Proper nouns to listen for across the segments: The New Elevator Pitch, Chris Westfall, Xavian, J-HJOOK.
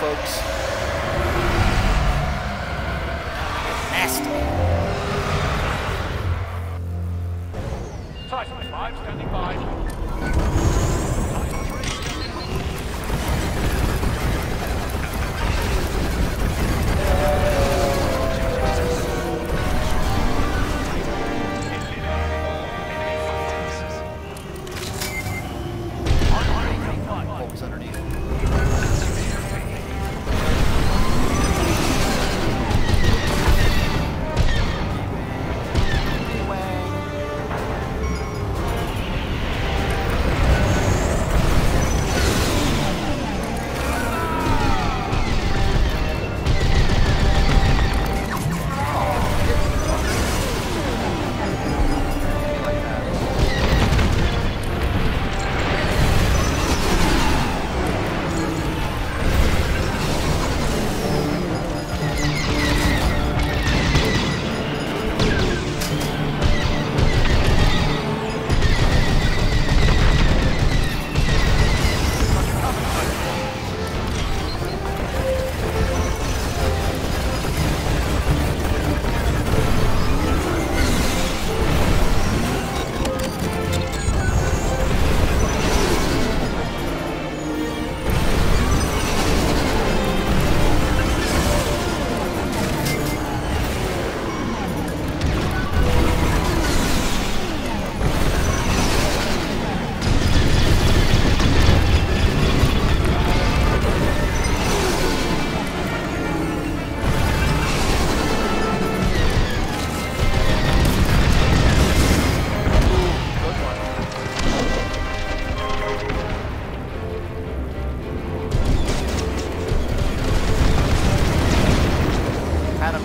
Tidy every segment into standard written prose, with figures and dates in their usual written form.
folks. Nasty. Titan 5 standing by. Titan 3 standing by. Always underneath.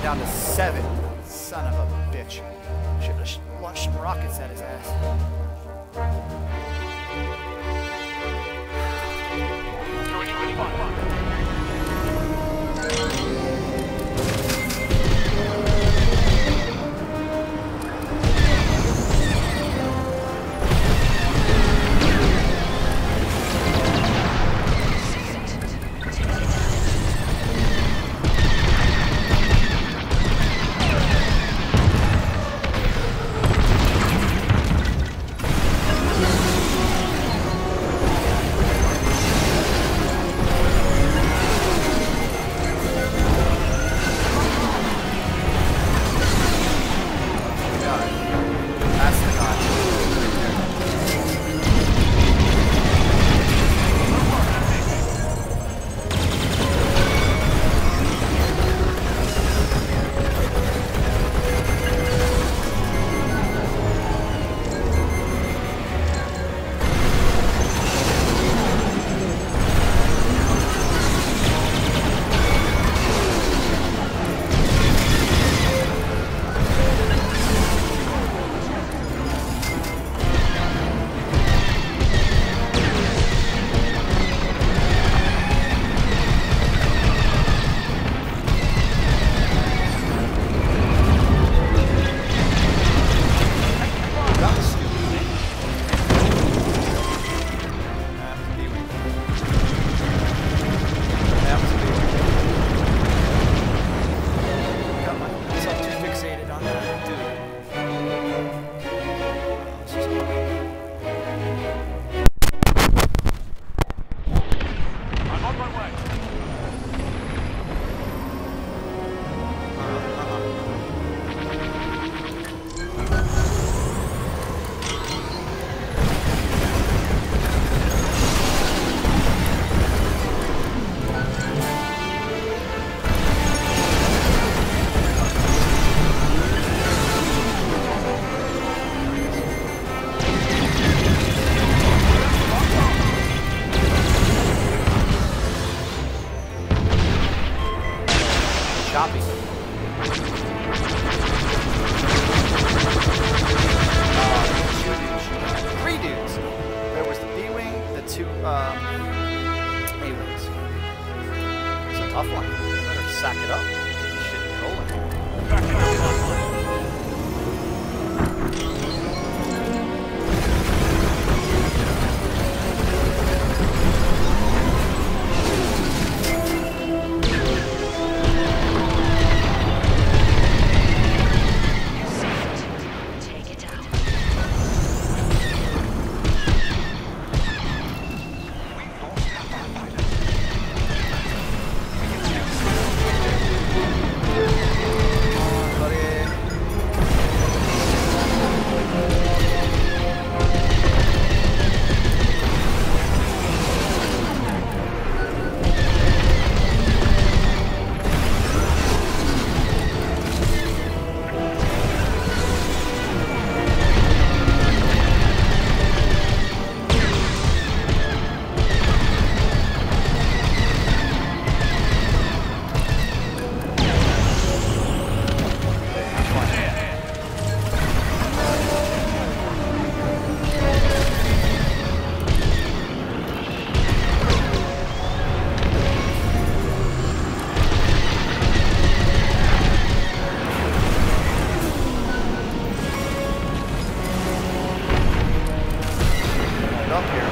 Down to 7. Son of a bitch. Should have launched some rockets at his ass. Tough one. Better sack it up. Get this shit rolling. Back it up. up here.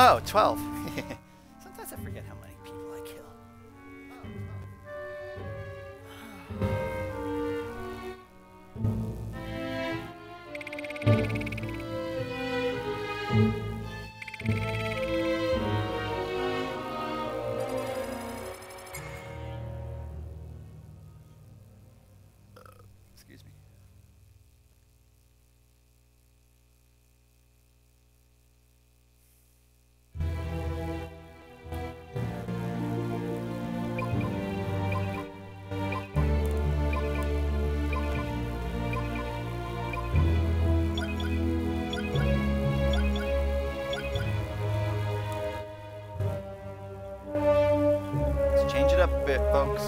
Oh, 12. Sometimes I forget how many people I kill. Excuse me. Let's change it up a bit, folks.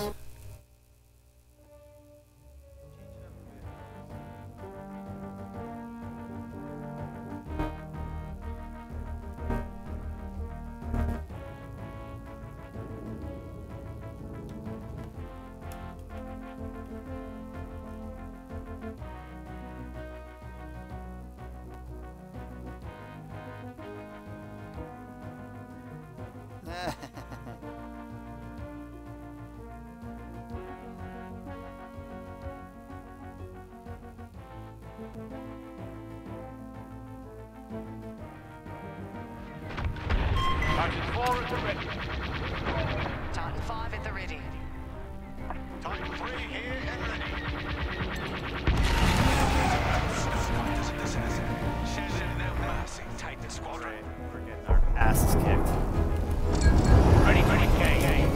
Titan 4 at the ready. Titan 5 at the ready. Titan 3 here and ready. Doesn't listen to us. Share in their mercy. Take the squadron. We're getting our asses kicked. Ready, ready, KA.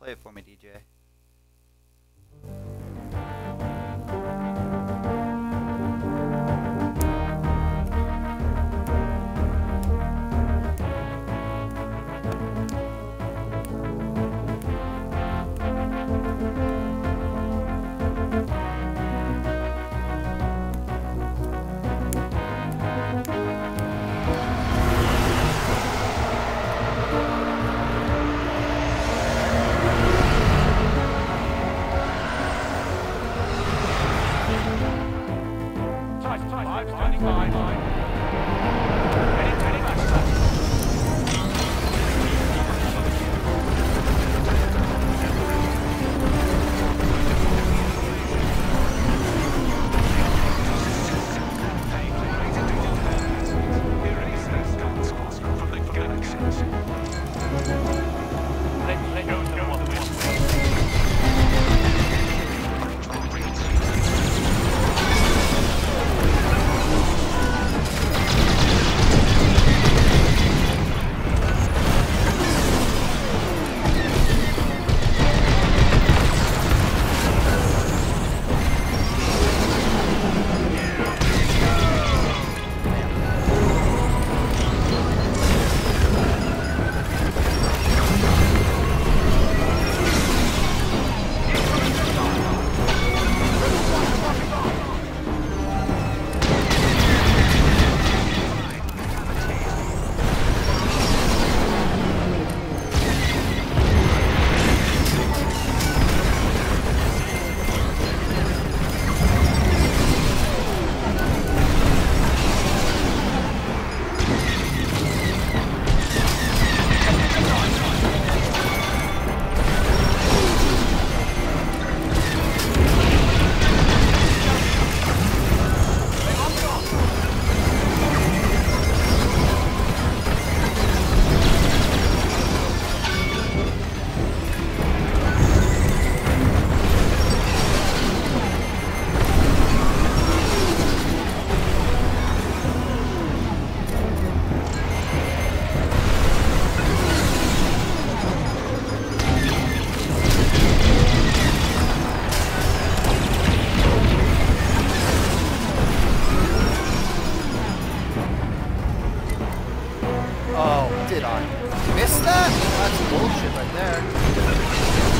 Play it for me, DJ. Oh, did I miss that? That's bullshit right there.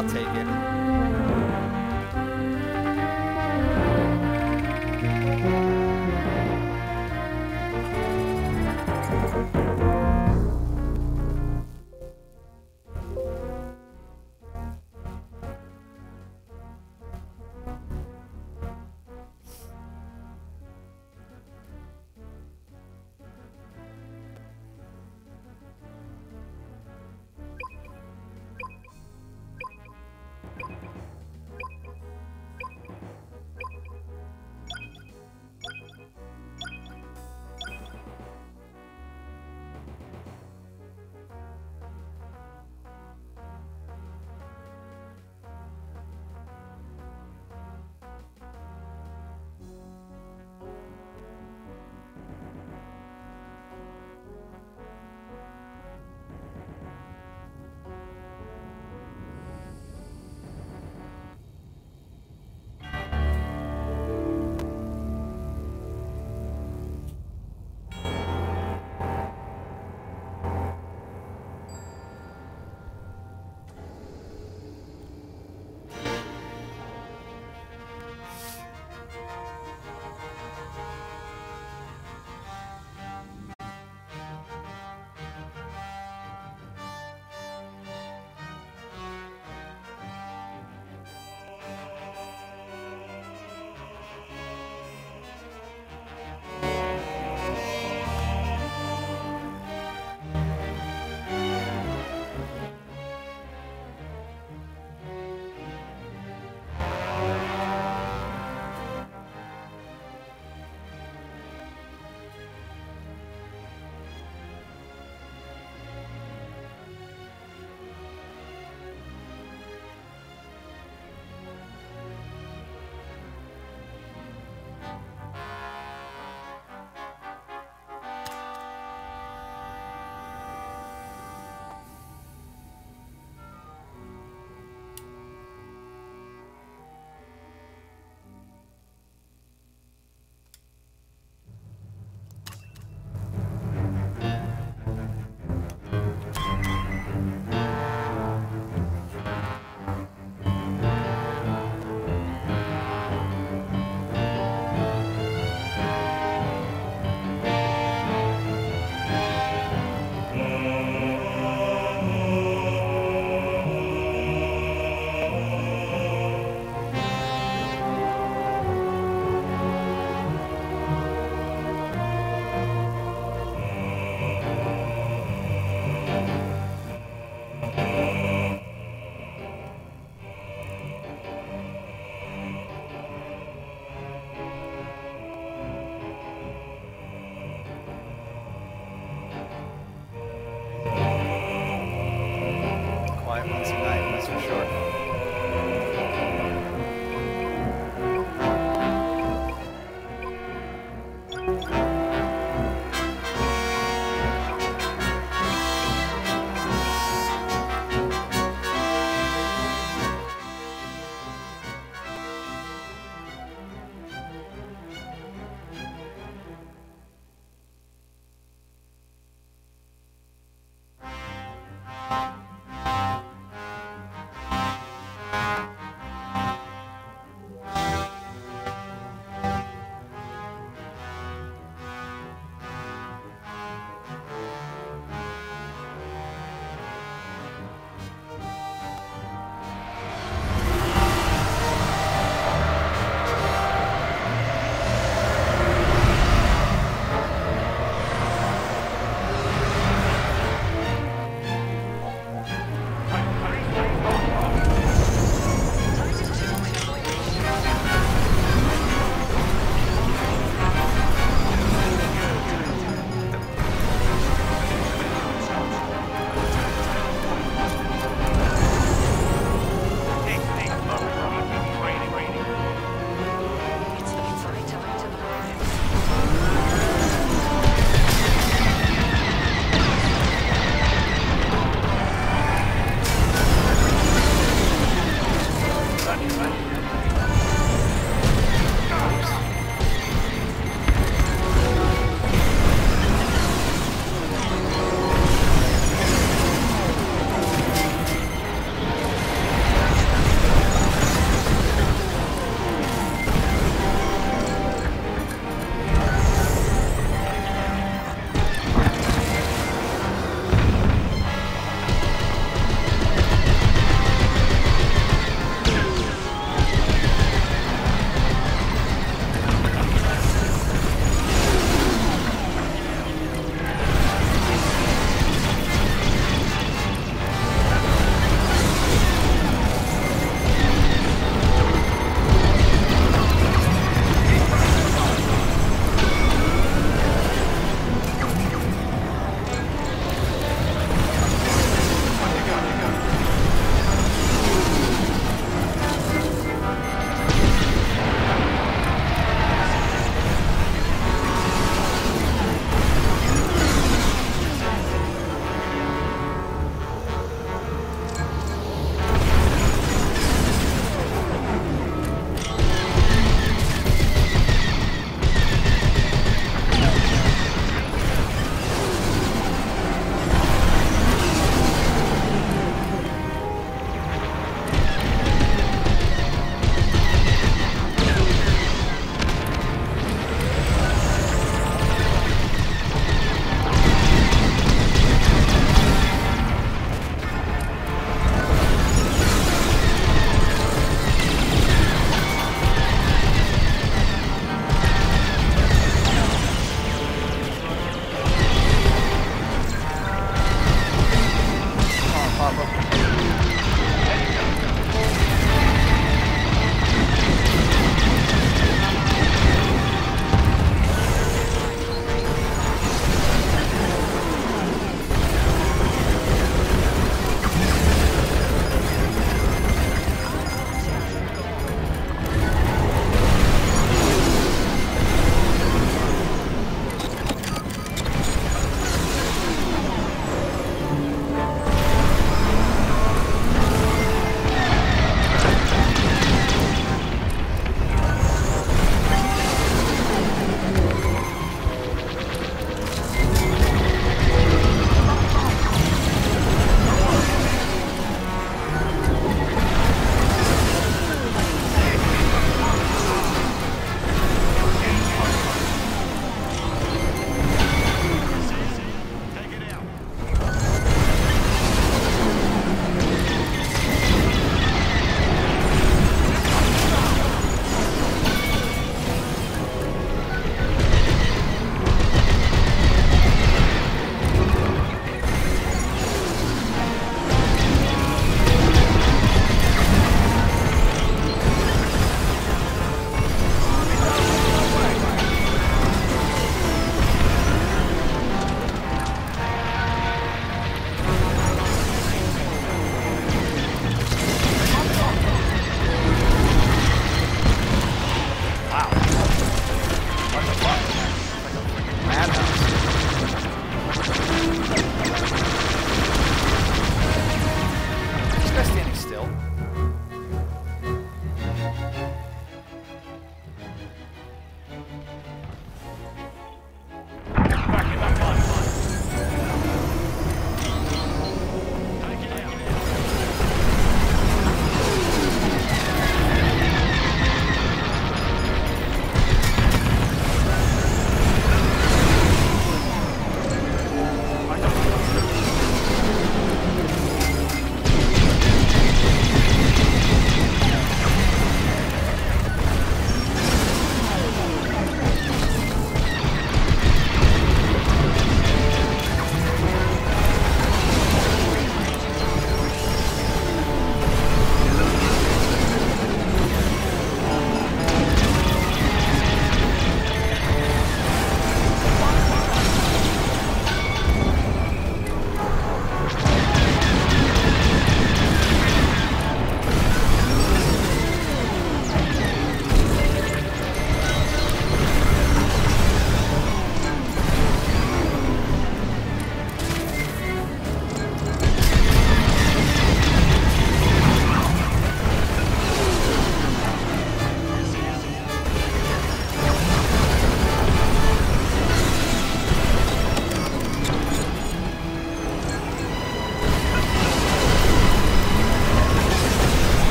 I'll take it.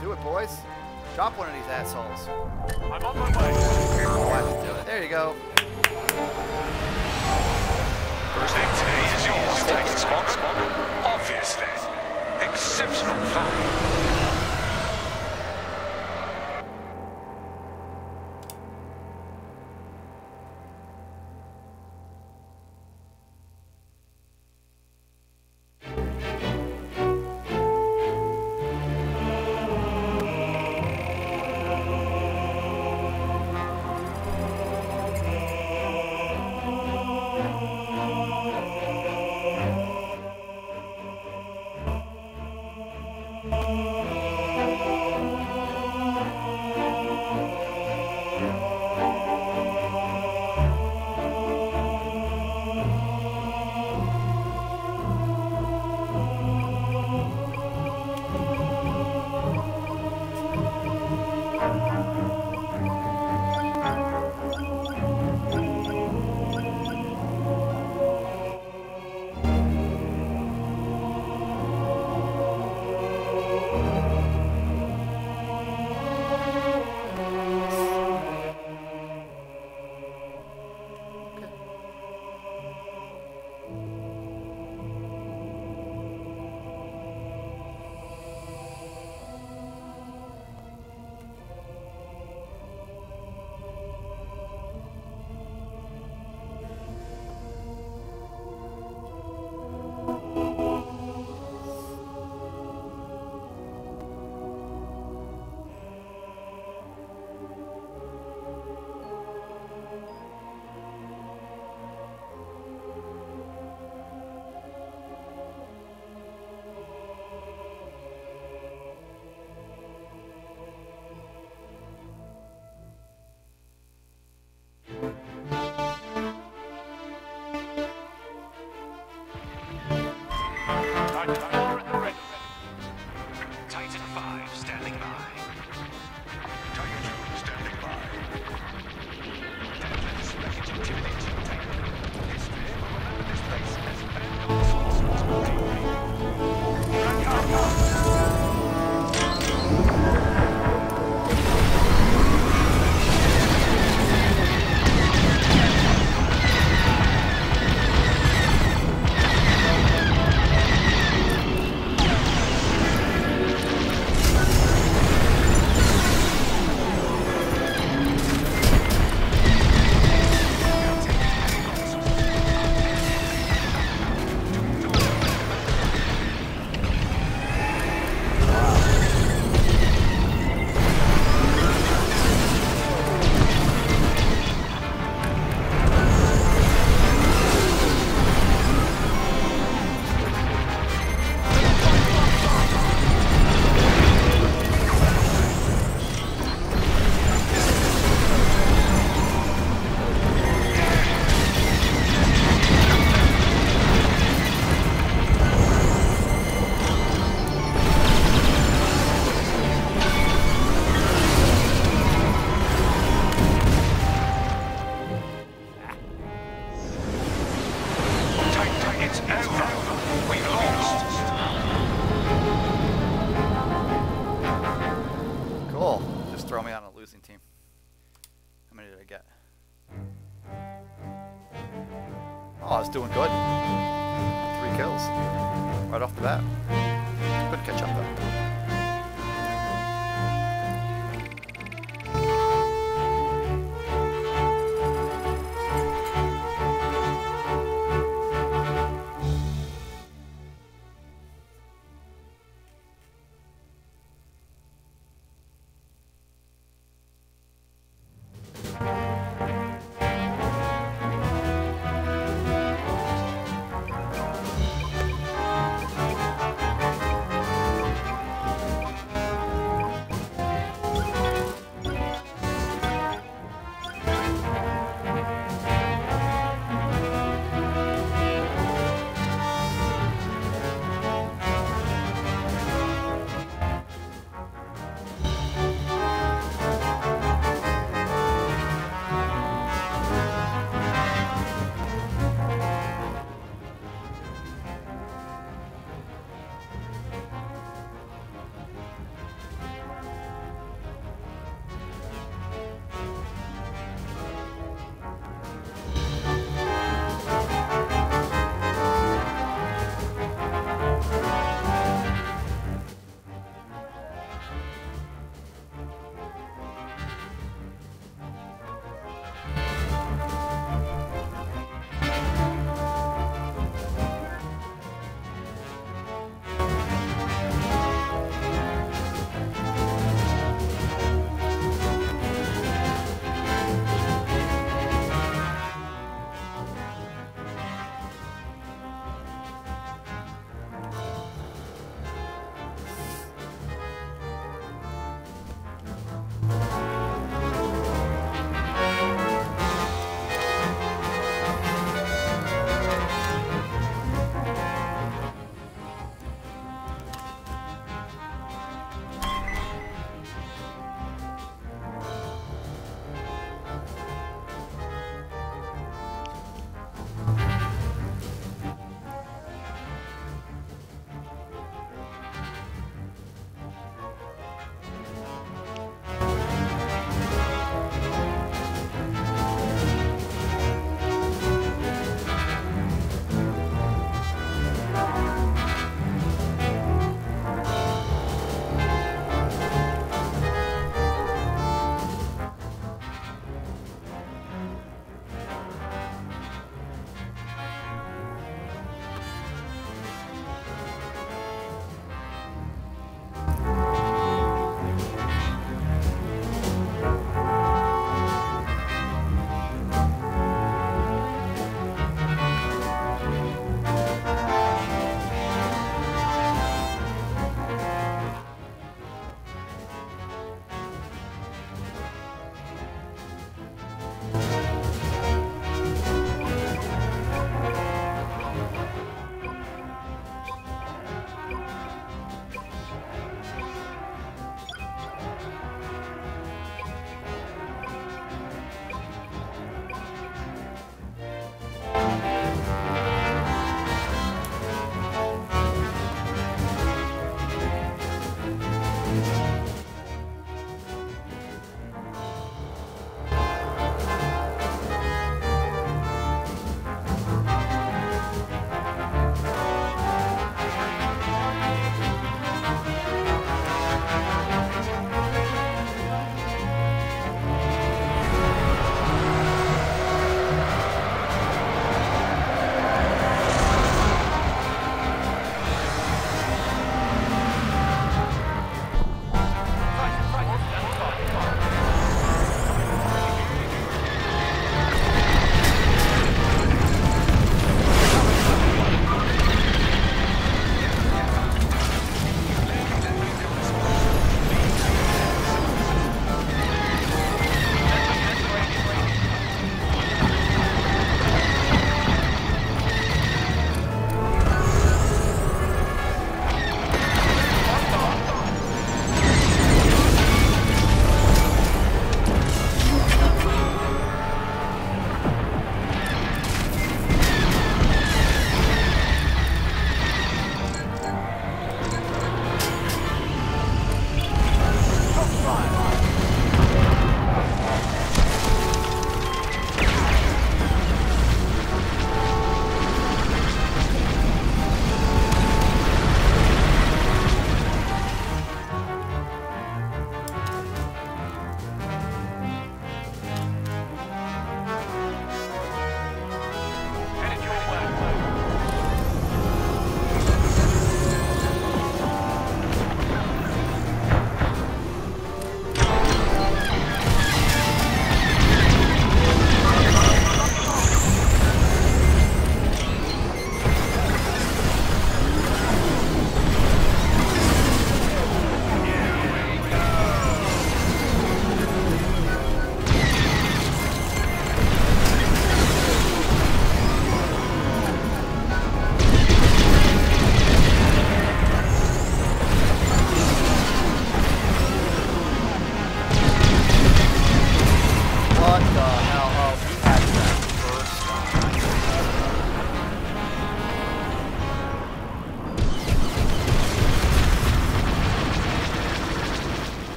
Do it, boys. Drop one of these assholes. I'm on my way. There you go. First thing today is yours, Titan Spock. Obviously. Exceptional fun. Doing good. 3 kills. Right off the bat. Good catch up though.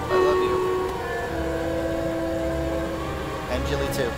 much. I love you. And Jilly too.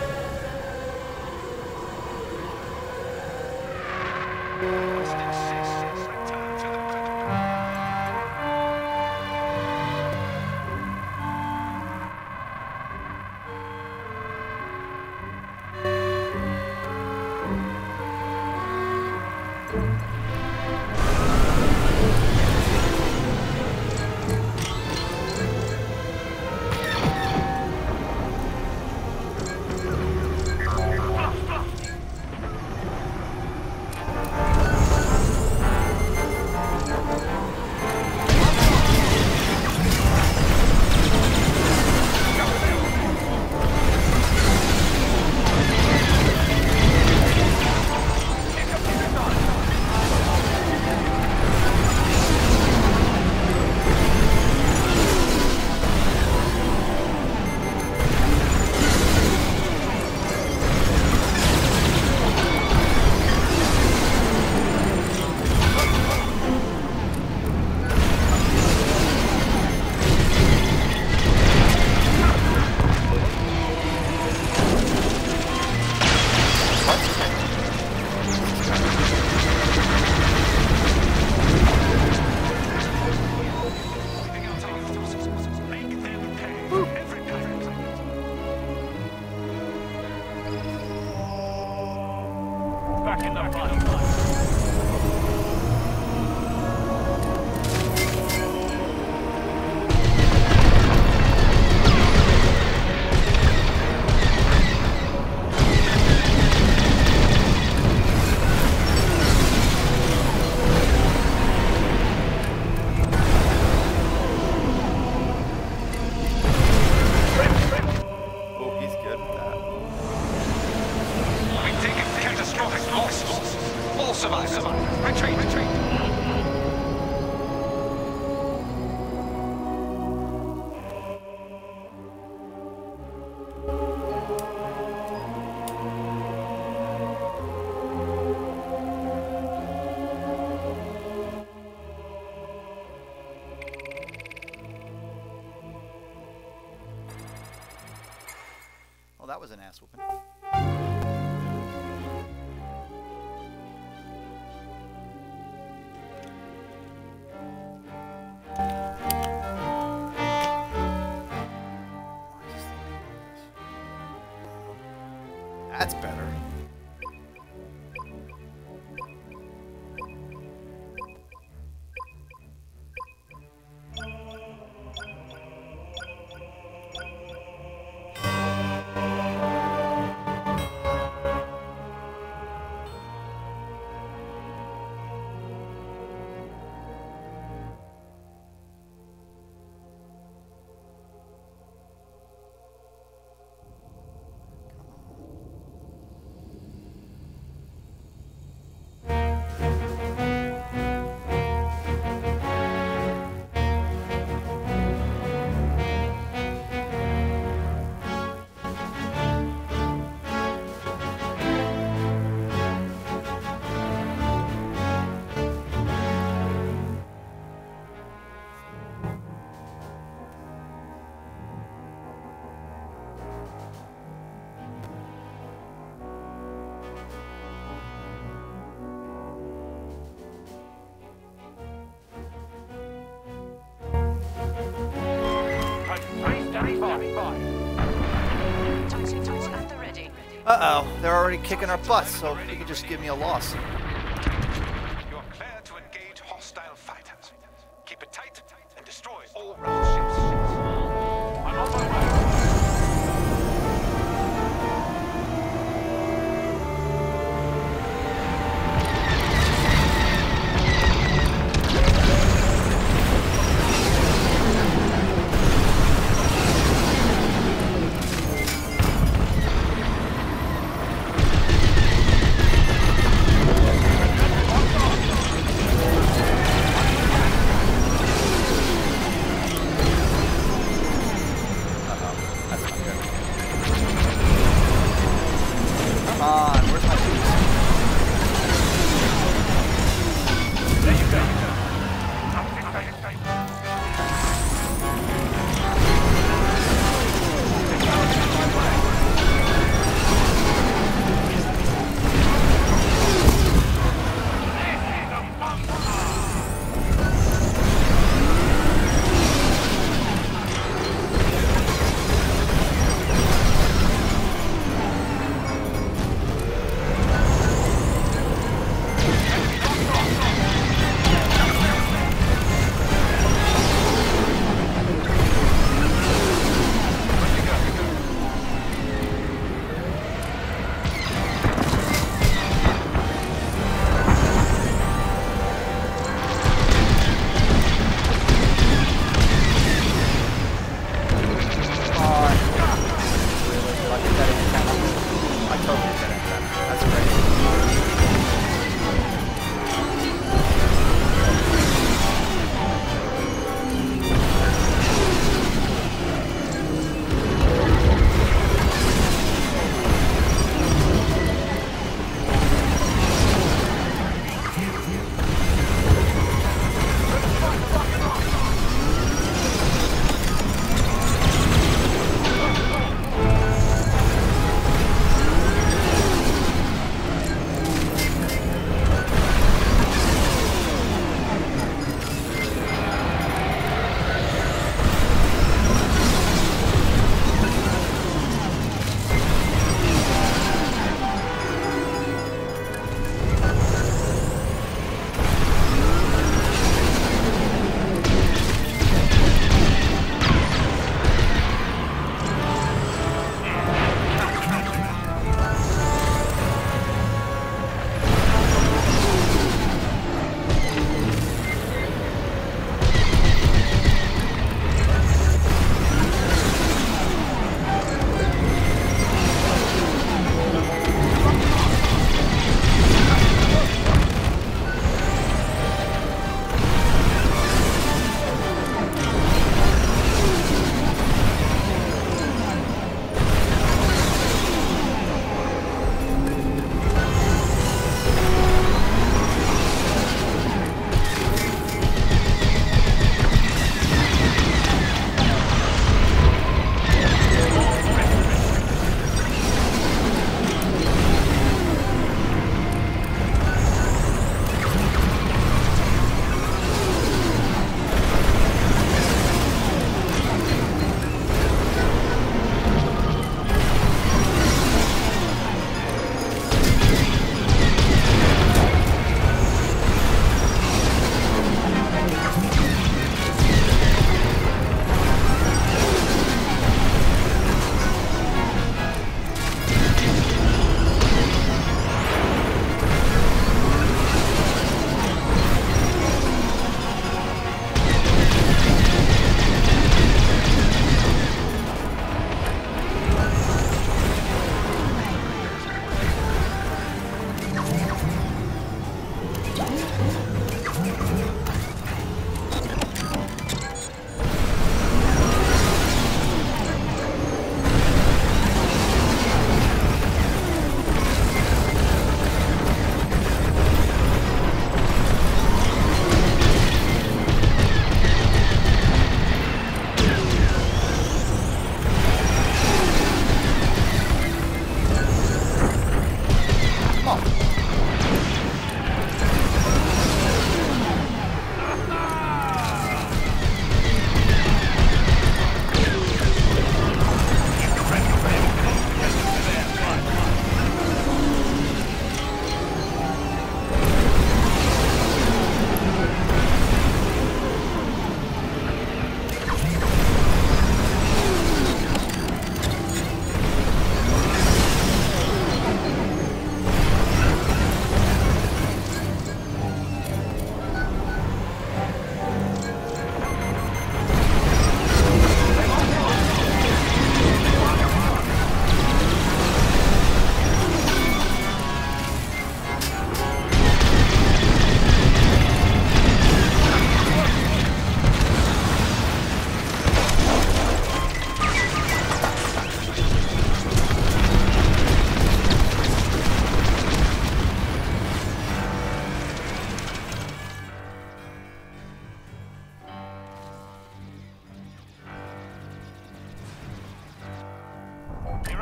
That was an ass whooping. That's better. Uh-oh, they're already kicking our butts, so you could just give me a loss. You're clear to engage hostile fighters. Keep it tight and destroy all rebel ships. I'm on my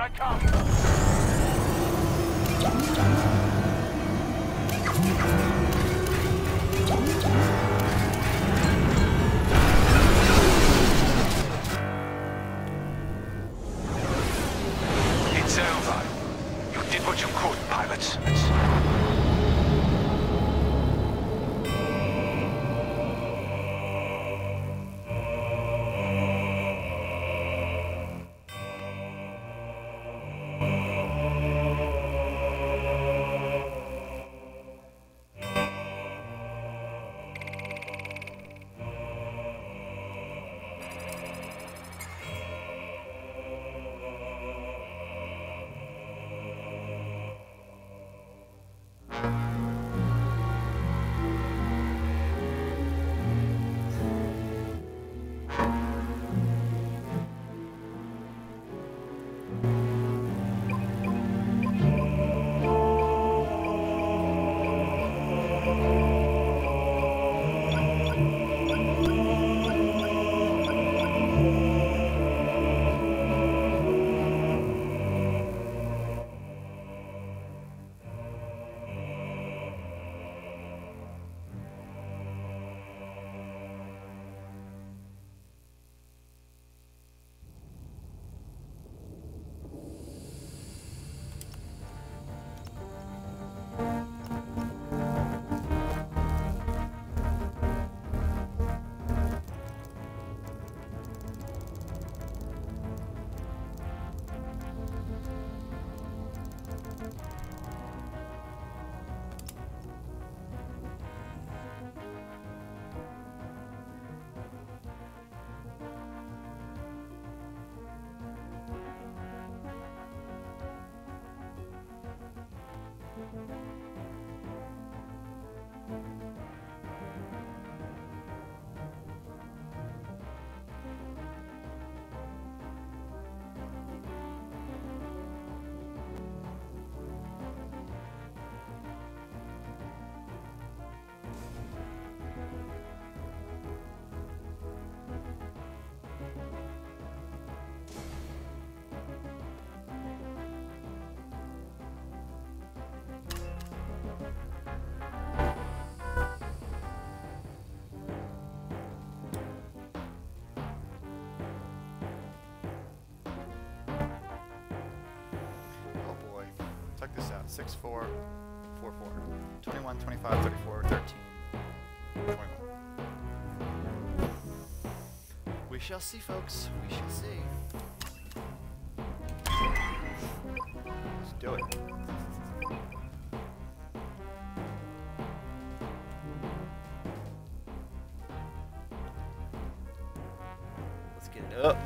I come. It's over. You did what you could, pilots. Check this out, 6, 4, 4, 4, 21, 25, 34, 13, 21. We shall see, folks, we shall see. Let's do it. Let's get it up.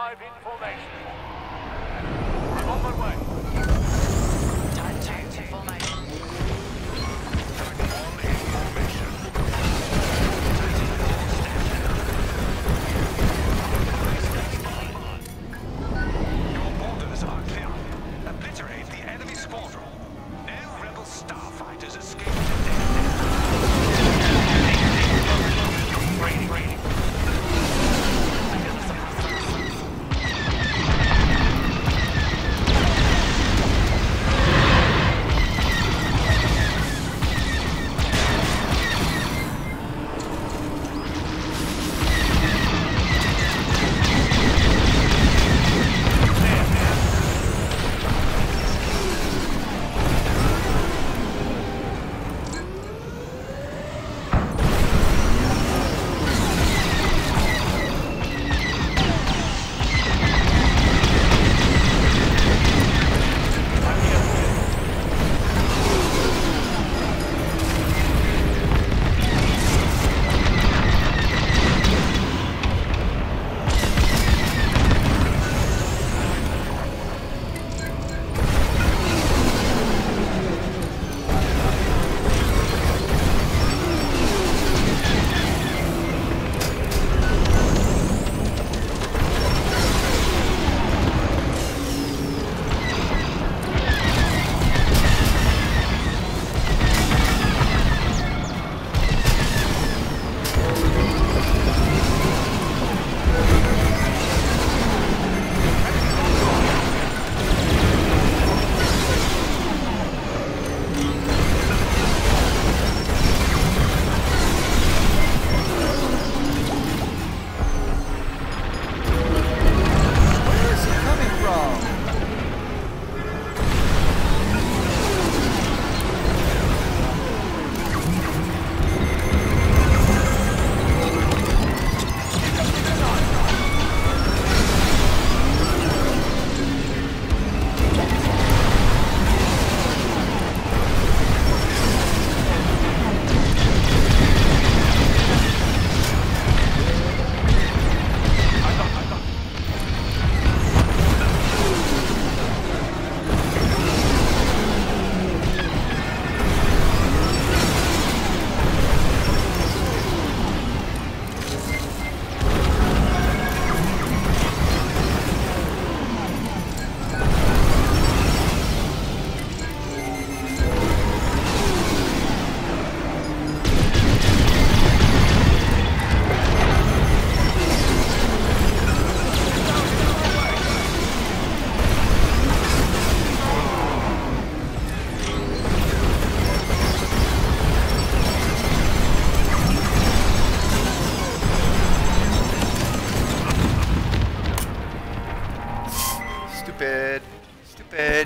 arrive in formation. I'm on my way. Time to formation. All in formation. Your orders are clear. Obliterate the enemy squadron. No rebel starfighters escape today.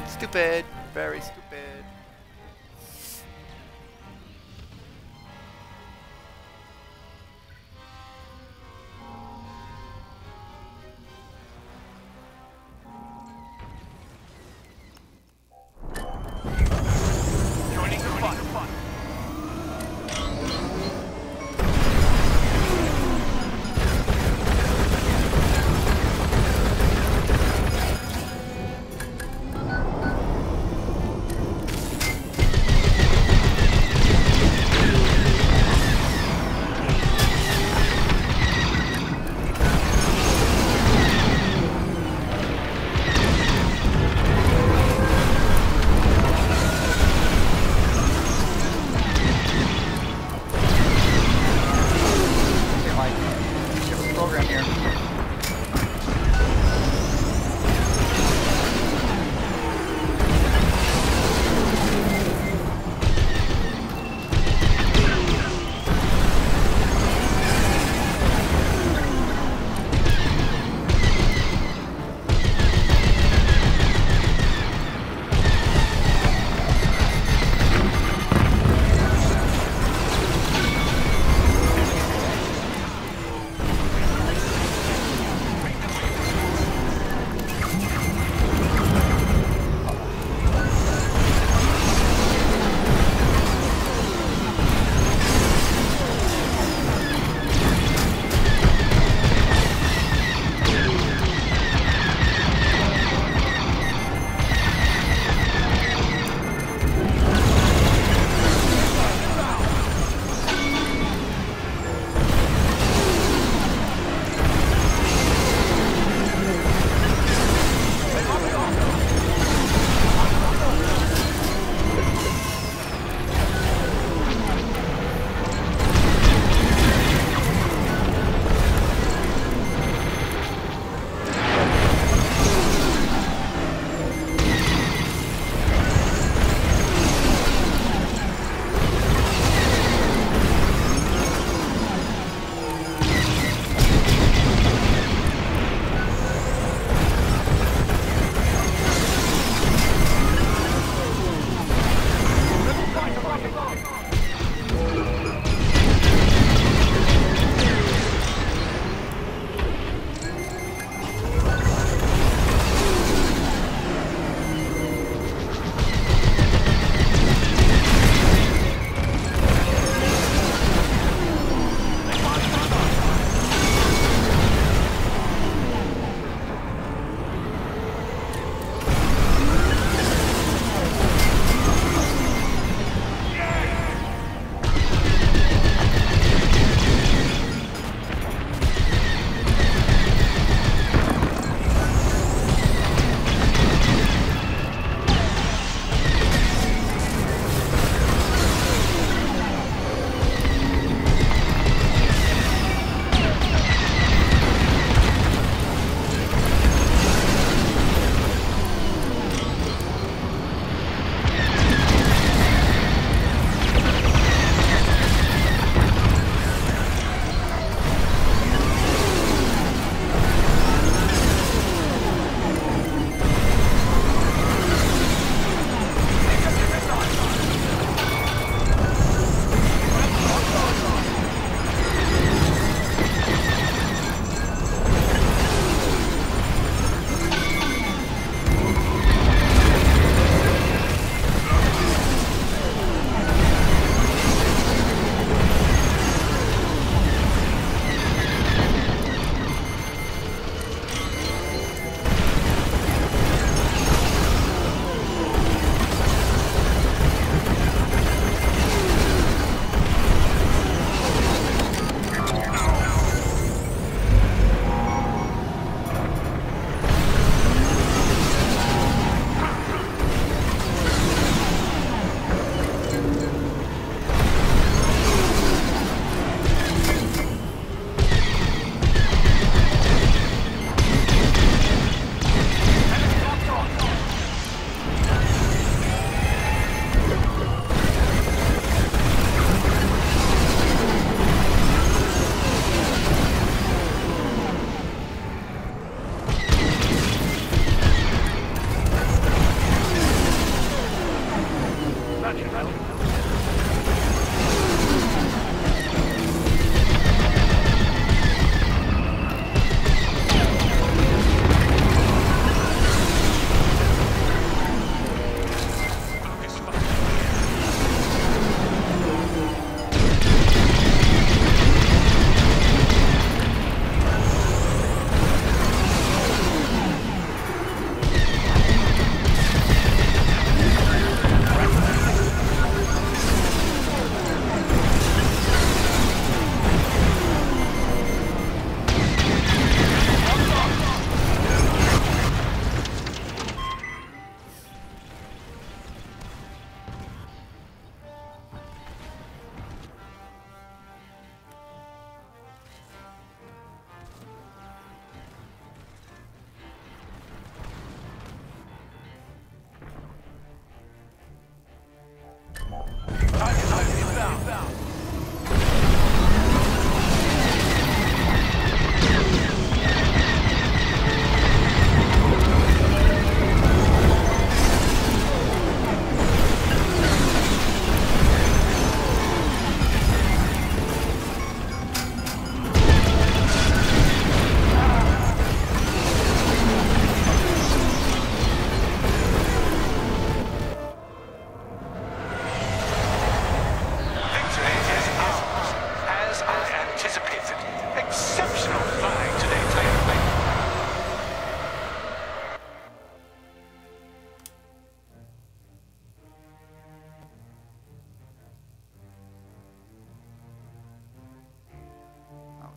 Stupid, very stupid.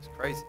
It's crazy.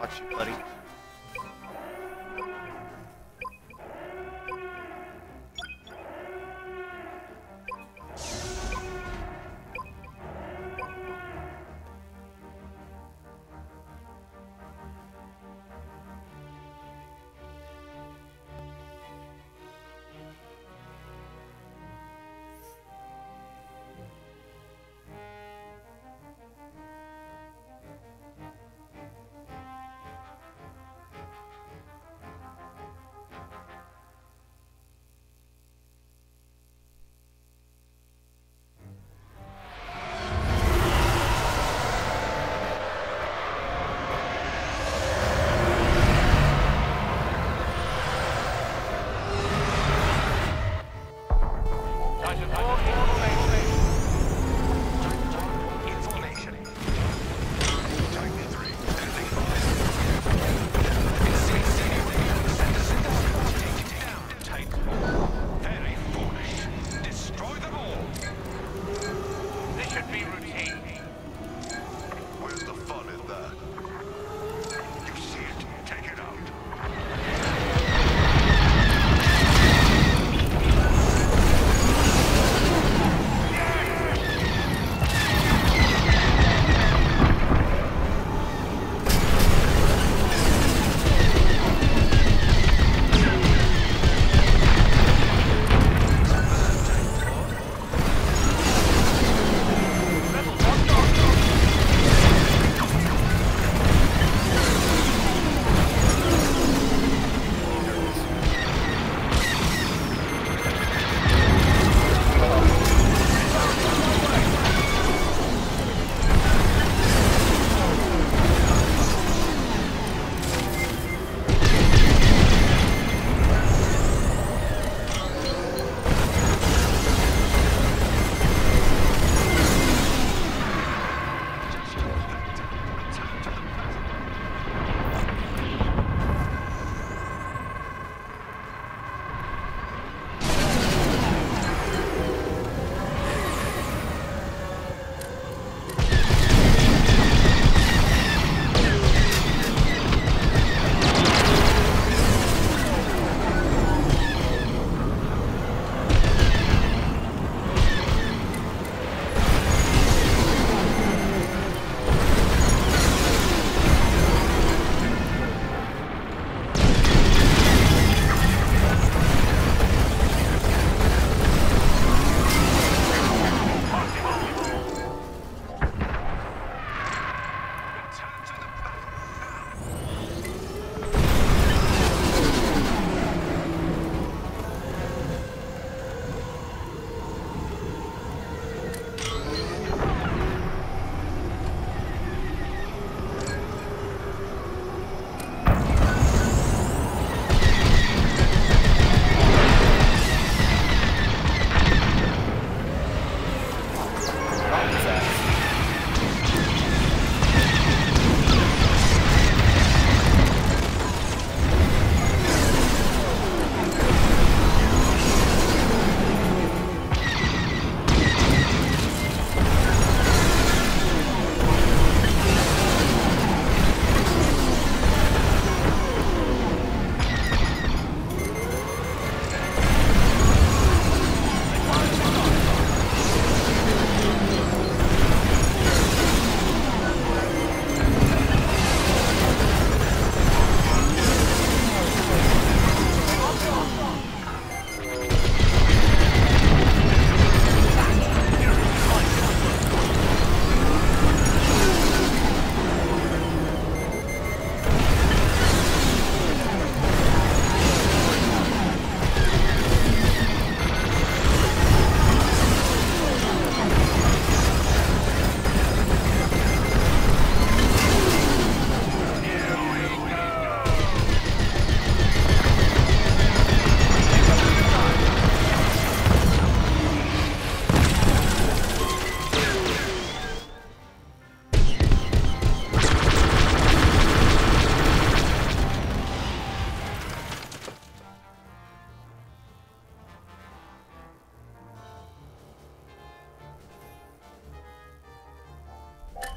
Watch you, buddy.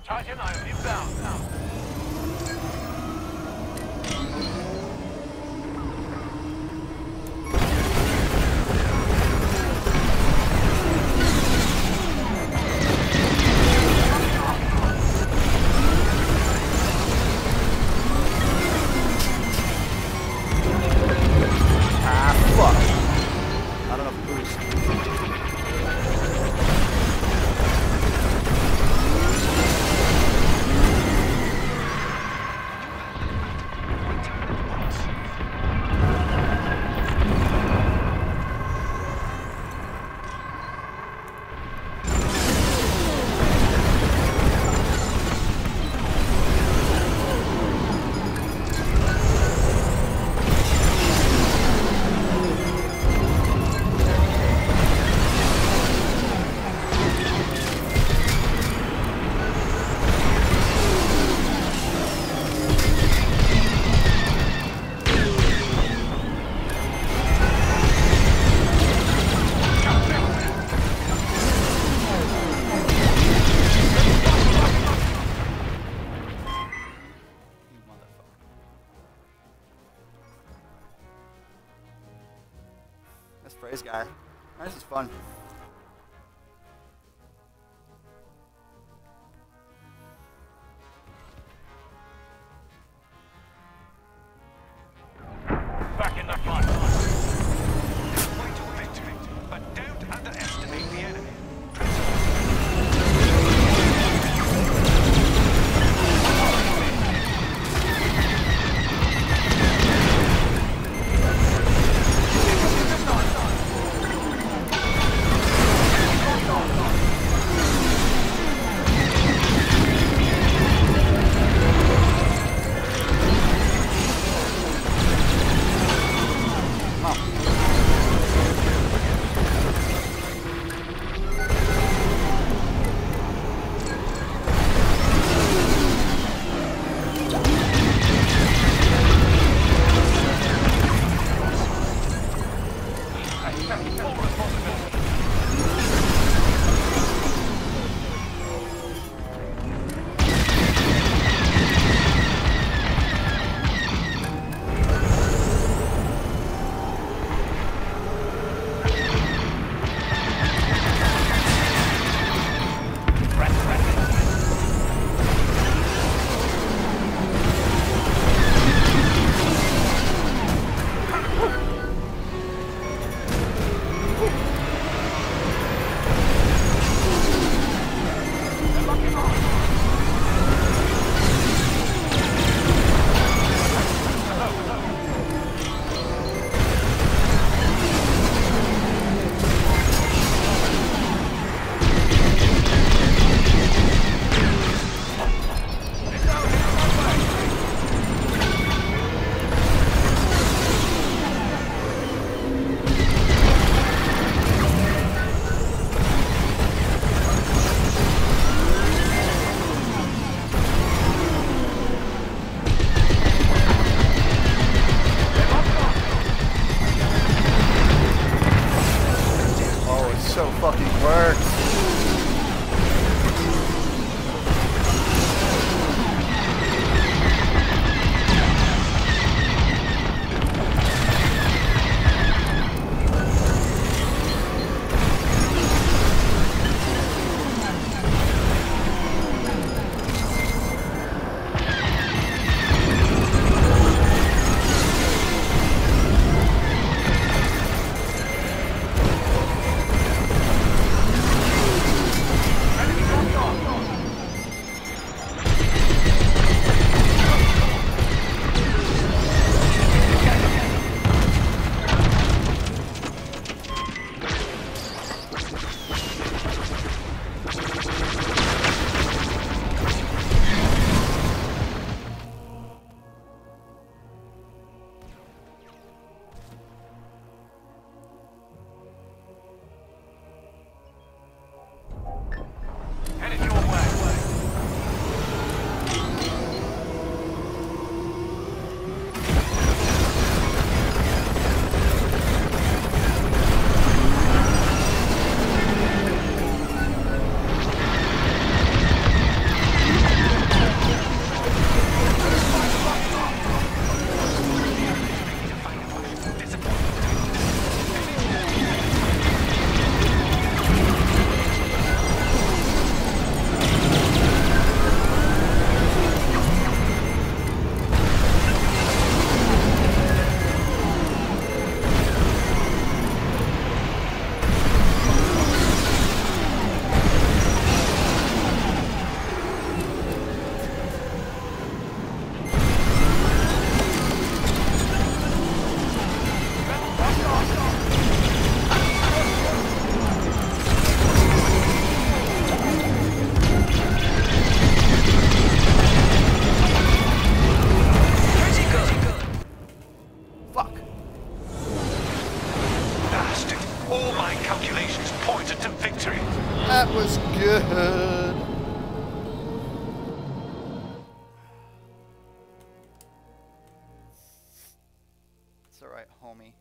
Charge and iron inbound now. Praise guy. This is fun. Back in the front. Point of victory, but don't underestimate the enemy. road to victory. That was good. It's all right, homie.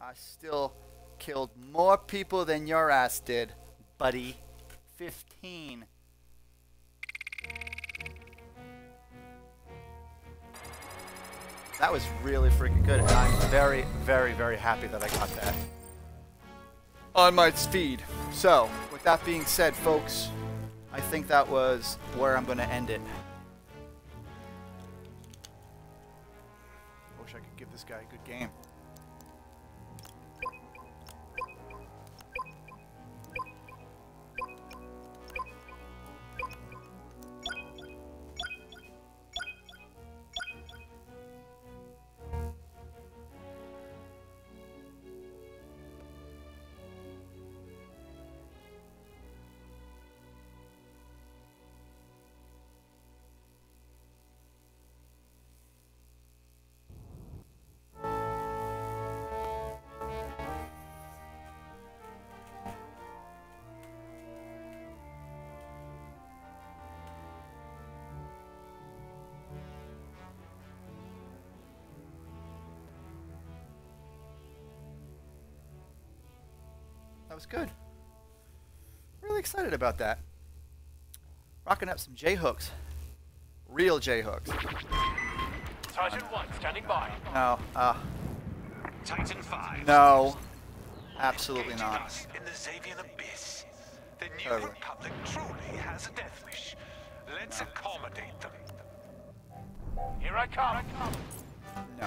I still killed more people than your ass did, buddy. 15. That was really freaking good, and I'm very, very, very happy that I got that on my speed. So, with that being said, folks, I think that was where I'm going to end it. I wish I could give this guy a good game. That was good. Really excited about that. Rocking up some J-hooks. Real J-hooks. Titan 1 standing by. No. Titan 5. No. Absolutely not. In the Xavian abyss. The new Republic truly has a death wish. Let's accommodate them. Here I come. No.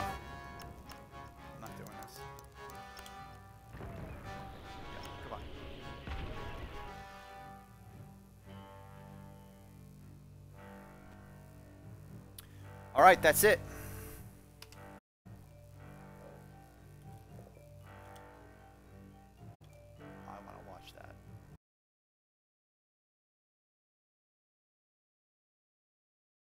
All right, that's it.